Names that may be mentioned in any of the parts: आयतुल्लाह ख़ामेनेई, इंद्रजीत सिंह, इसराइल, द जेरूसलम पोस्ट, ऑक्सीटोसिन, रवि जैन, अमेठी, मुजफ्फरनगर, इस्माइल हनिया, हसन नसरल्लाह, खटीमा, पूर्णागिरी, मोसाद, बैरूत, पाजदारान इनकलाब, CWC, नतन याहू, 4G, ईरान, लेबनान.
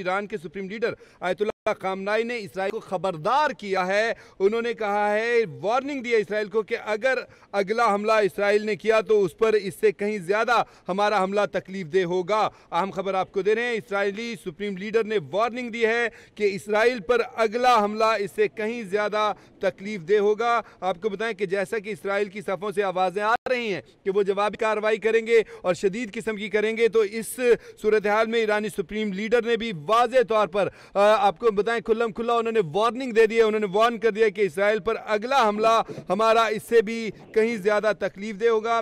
ईरान के supreme leader आयतुल्लाह ख़ामेनेई ने इसराइल को खबरदार किया है। उन्होंने कहा है, वार्निंग दिया इसराइल को कि अगर अगला हमला इसराइल ने किया तो उस पर इससे कहीं ज़्यादा हमारा हमला तकलीफदेह होगा। अहम खबर आपको दे रहे हैं, इसराइली सुप्रीम लीडर ने वार्निंग दी है कि इसराइल पर अगला हमला इससे कहीं ज़्यादा तकलीफदेह होगा। आपको बताएं कि जैसा कि इसराइल की सफ़ों से आवाज़ें आ रही हैं कि वो जवाबी कार्रवाई करेंगे और शदीद किस्म की करेंगे, तो इस सूरत हाल में ईरानी सुप्रीम लीडर ने भी वाज़े तौर पर आपको बताएं खुल्लम खुल्ला उन्होंने वार्निंग दे दी है। उन्होंने वार्न कर दिया कि इसराइल पर अगला हमला हमारा इससे भी कहीं ज़्यादा तकलीफ दे होगा।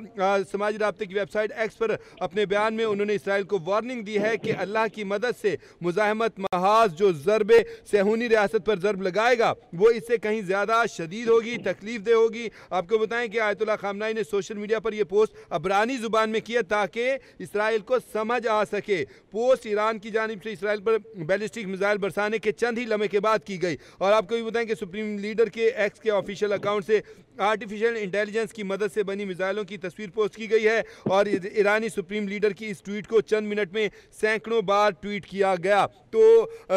समाजी राब्ते की वेबसाइट एक्स पर अपने बयान में उन्होंने इसराइल को वार्निंग दी है कि अल्लाह की मदद से मुजाहमत महाज जो ज़रबे सेहूनी रियासत पर ज़रब लगाएगा वो इससे कहीं ज़्यादा शदीद होगी, तकलीफ दे होगी। आपको बताएं कि आयतुल्लाह ख़ामेनेई ने सोशल मीडिया पर यह पोस्ट अबरानी ज़ुबान में किया ताकि इसराइल को समझ आ सके। पोस्ट ईरान की जानिब से इसराइल पर बैलिस्टिक मिसाइल बरसाने के चंद ही लम्हे के बाद की गई। और आपको भी बताएं कि सुप्रीम लीडर के एक्स के ऑफिशियल अकाउंट से आर्टिफिशियल इंटेलिजेंस की मदद से बनी मिसाइलों की तस्वीर पोस्ट की गई है और ईरानी सुप्रीम लीडर की इस ट्वीट को चंद मिनट में सैकड़ों बार ट्वीट किया गया। तो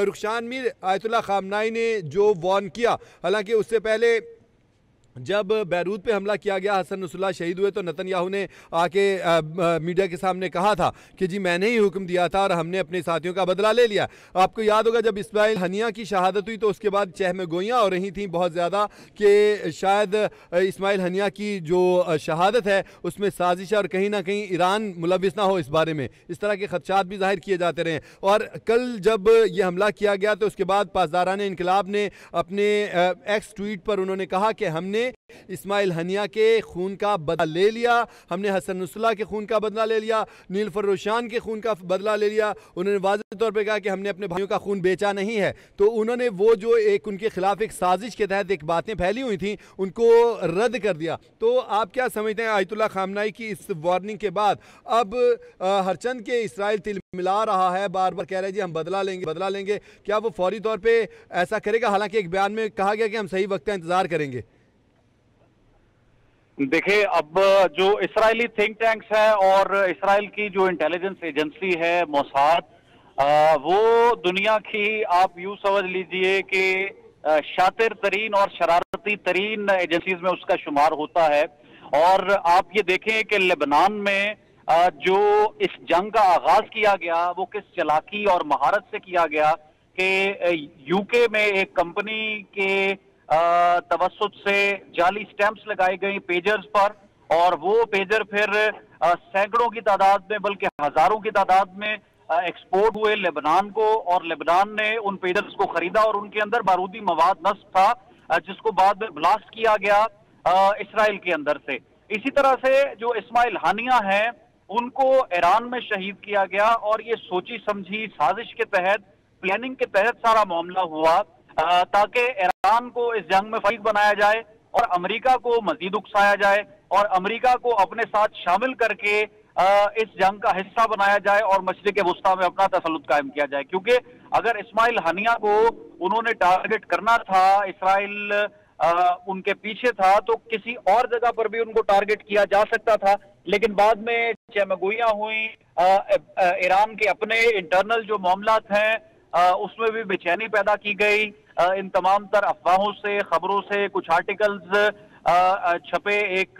रुखशान मीर आयतुल्लाह ख़ामेनेई ने जो वार्न किया, हालांकि उससे पहले जब बैरूत पे हमला किया गया, हसन नसरल्लाह शहीद हुए, तो नतन याहू ने आके मीडिया के सामने कहा था कि जी मैंने ही हुक्म दिया था और हमने अपने साथियों का बदला ले लिया। आपको याद होगा जब इस्माइल हनिया की शहादत हुई तो उसके बाद चहमगोइयाँ हो रही थी बहुत ज़्यादा कि शायद इस्माइल हनिया की जो शहादत है उसमें साजिश है और कहीं ना कहीं ईरान मुलविस ना हो इस बारे में, इस तरह के खदशात भी जाहिर किए जाते रहे। और कल जब यह हमला किया गया तो उसके बाद पाजदारान इनकलाब ने अपने एक्स ट्वीट पर उन्होंने कहा कि हमने इस्माइल हनिया के खून का बदला ले लिया, हमने हसन नसरल्लाह के खून का बदला ले लिया, नील फरोशान के खून का बदला ले लिया। उन्होंने वाज़ेह तौर पे कहा कि हमने अपने भाइयों का खून बेचा नहीं है। तो उन्होंने वो जो एक उनके खिलाफ एक साजिश के तहत एक बातें फैली हुई थी उनको रद्द कर दिया। तो आप क्या समझते हैं आयतुल्लाह ख़ामेनेई की इस वार्निंग के बाद? अब हरचंद के इसराइल तिल मिला रहा है, बार बार कह रहे हैं जी हम बदला लेंगे बदला लेंगे, क्या वो फौरी तौर पर ऐसा करेगा? हालांकि एक बयान में कहा गया कि हम सही वक्त का इंतजार करेंगे। देखिए, अब जो इजरायली थिंक टैंक्स है और इजराइल की जो इंटेलिजेंस एजेंसी है मोसाद, वो दुनिया की आप यूँ समझ लीजिए कि शातिर तरीन और शरारती तरीन एजेंसीज में उसका शुमार होता है। और आप ये देखें कि लेबनान में जो इस जंग का आगाज किया गया वो किस चालाकी और महारत से किया गया कि यूके में एक कंपनी के तवसुत से जाली स्टैंप्स लगाई गई पेजर्स पर, और वो पेजर फिर सैकड़ों की तादाद में बल्कि हजारों की तादाद में एक्सपोर्ट हुए लेबनान को, और लेबनान ने उन पेजर्स को खरीदा और उनके अंदर बारूदी मवाद नस्ब था जिसको बाद में ब्लास्ट किया गया इसराइल के अंदर से। इसी तरह से जो इस्माइल हनिया हैं उनको ईरान में शहीद किया गया और ये सोची समझी साजिश के तहत, प्लानिंग के तहत सारा मामला हुआ ताकि ईरान को इस जंग में फरीक बनाया जाए और अमेरिका को मजीद उकसाया जाए और अमेरिका को अपने साथ शामिल करके इस जंग का हिस्सा बनाया जाए और मशरिक़ वुस्ता में अपना तसल्लुत कायम किया जाए। क्योंकि अगर इस्माइल हनिया को उन्होंने टारगेट करना था, इसराइल उनके पीछे था, तो किसी और जगह पर भी उनको टारगेट किया जा सकता था, लेकिन बाद में चमगोइयाँ हुई, ईरान के अपने इंटरनल जो मामलात हैं उसमें भी बेचैनी पैदा की गई। इन तमाम तर अफवाहों से, खबरों से, कुछ आर्टिकल्स छपे, एक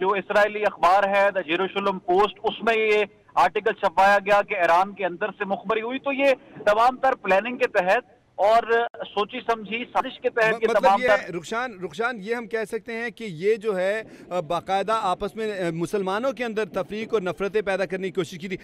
जो इसराइली अखबार है द जेरूसलम पोस्ट, उसमें ये आर्टिकल छपवाया गया कि ईरान के अंदर से मुखबरी हुई। तो ये तमाम तर प्लानिंग के तहत और सोची समझी साजिश के तहत मतलब रुखशान ये हम कह सकते हैं कि ये जो है बाकायदा आपस में मुसलमानों के अंदर तफरीक और नफरतें पैदा करने की कोशिश की थी।